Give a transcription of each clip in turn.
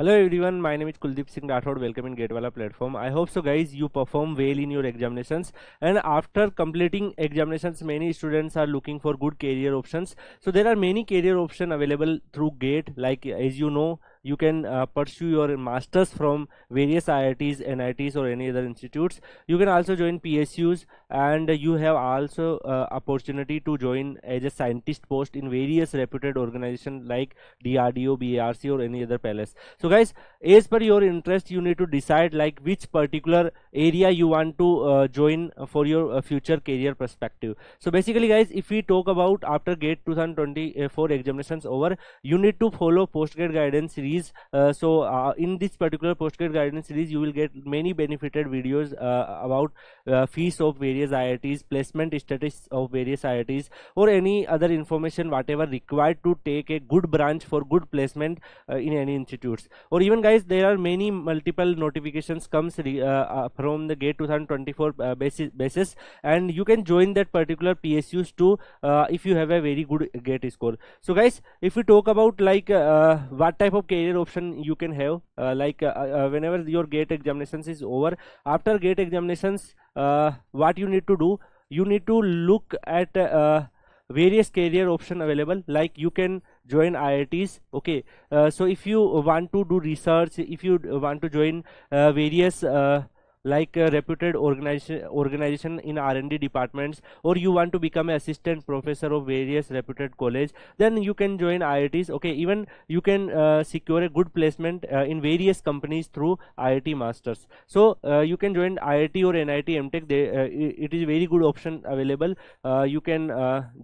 Hello everyone, my name is Kuldeep Singh Rathod. Welcome in GATE Wallah platform. I hope so guys you perform well in your examinations, and after completing examinations many students are looking for good career options. So there are many career options available through GATE. Like as you know, you can pursue your masters from various IITs, NITs or any other institutes. You can also join PSUs, and you have also opportunity to join as a scientist post in various reputed organizations like DRDO, BARC or any other palace. So guys, as per your interest you need to decide like which particular area you want to join for your future career perspective. So basically guys, if we talk about after GATE 2024 examinations over, you need to follow post-GATE guidance series. In this particular post-GATE guidance series you will get many benefited videos about fees of various IITs, placement statistics of various IITs or any other information whatever required to take a good branch for good placement in any institutes. Or even guys, there are many multiple notifications comes from the GATE 2024 basis, and you can join that particular PSUs too if you have a very good GATE score. So guys, if we talk about like what type of career option you can have, whenever your GATE examinations is over, after GATE examinations what you need to do, you need to look at various career option available. Like you can join IITs, okay, so if you want to do research, if you want to join various reputed organization in R&D departments, or you want to become an assistant professor of various reputed college, then you can join IITs. Okay, even you can secure a good placement in various companies through IIT masters. So you can join IIT or NIT MTech. It is very good option available. You can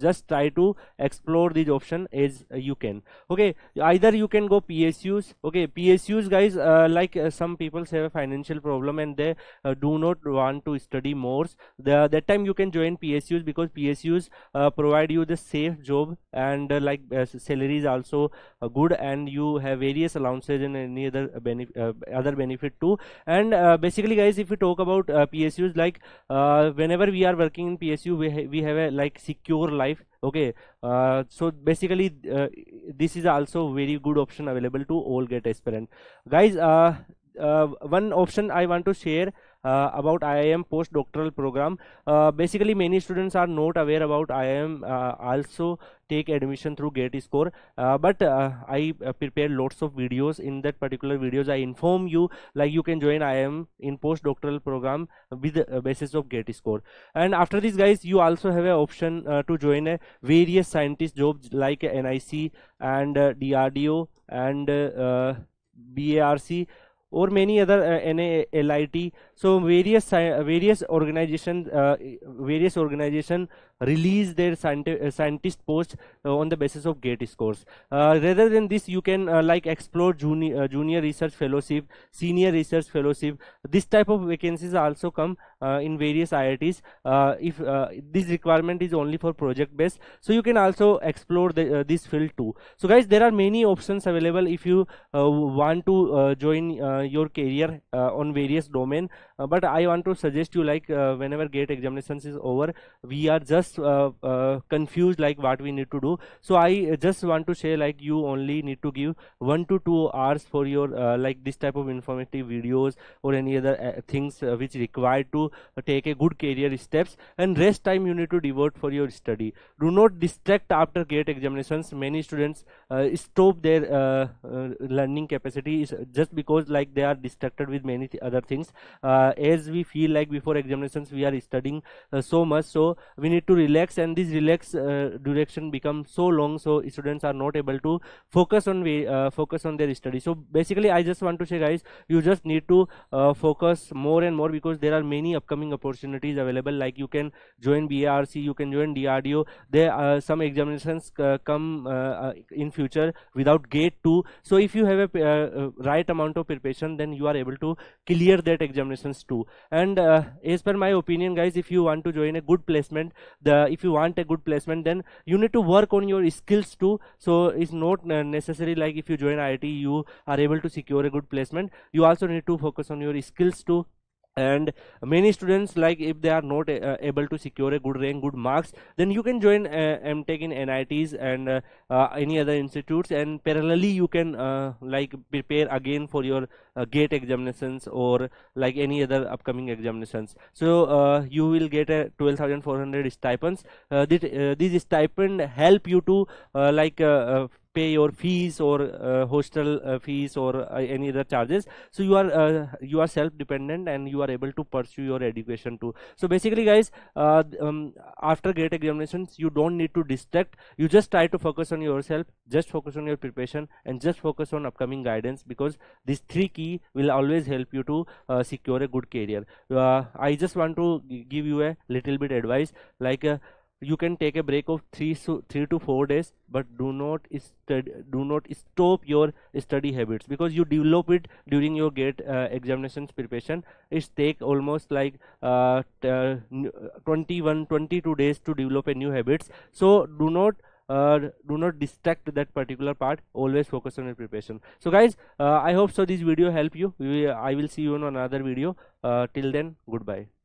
just try to explore this option as you can. Okay, either you can go PSUs. Okay, PSUs guys, some people have a financial problem and they do not want to study more. That time you can join PSUs, because PSUs provide you the safe job, and salary is also good, and you have various allowances and any other benefit too. And basically guys, if we talk about PSUs, whenever we are working in PSU we have a secure life. Okay, so basically this is also very good option available to all GATE aspirant guys. One option I want to share about IIM postdoctoral program. Basically many students are not aware about IIM also take admission through GATE score, but I prepare lots of videos. In that particular videos I inform you you can join IIM in postdoctoral program with basis of GATE score. And after this guys, you also have an option to join a various scientist jobs like NIC and DRDO and BARC or many other NIT. So various organization release their scientist post on the basis of GATE scores. Rather than this, you can explore junior research fellowship, senior research fellowship. This type of vacancies also come in various IITs. If this requirement is only for project based, so you can also explore this field too. So guys, there are many options available if you want to join your career on various domain. But I want to suggest you whenever GATE examinations is over, we are just confused what we need to do. So I just want to say you only need to give 1 to 2 hours for your this type of informative videos or any other things which required to take a good career steps, and rest time you need to devote for your study. Do not distract after GATE examinations. Many students stop their learning capacity just because they are distracted with many other things. As we feel before examinations we are studying so much, so we need to relax, and this relax duration becomes so long, so students are not able to focus on their study. So basically I just want to say guys, you just need to focus more and more, because there are many upcoming opportunities available. You can join BARC, you can join DRDO. There are some examinations come in future without GATE too. So if you have a right amount of preparation, then you are able to clear that examinations too. And as per my opinion guys, if you want to join a good placement, then you need to work on your skills too. So it's not necessary if you join IIT you are able to secure a good placement. You also need to focus on your skills too. And many students, like if they are not able to secure a good rank, good marks, then you can join MTech in NITs and any other institutes, and parallelly you can like prepare again for your GATE examinations or like any other upcoming examinations. So you will get a 12,400 stipends. These stipend help you to like pay your fees or hostel fees or any other charges. So you are self-dependent and you are able to pursue your education too. So basically, guys, after GATE examinations, you don't need to distract. You just try to focus on yourself, just focus on your preparation, and just focus on upcoming guidance, because these three key will always help you to secure a good career. I just want to give you a little bit advice, like you can take a break of 3 to 4 days, but do not stop your study habits, because you develop it during your GATE examinations preparation. It take almost like 21-22 days to develop a new habits. So do not distract that particular part. Always focus on your preparation. So guys, I hope so this video help you. I will see you in another video. Till then, goodbye.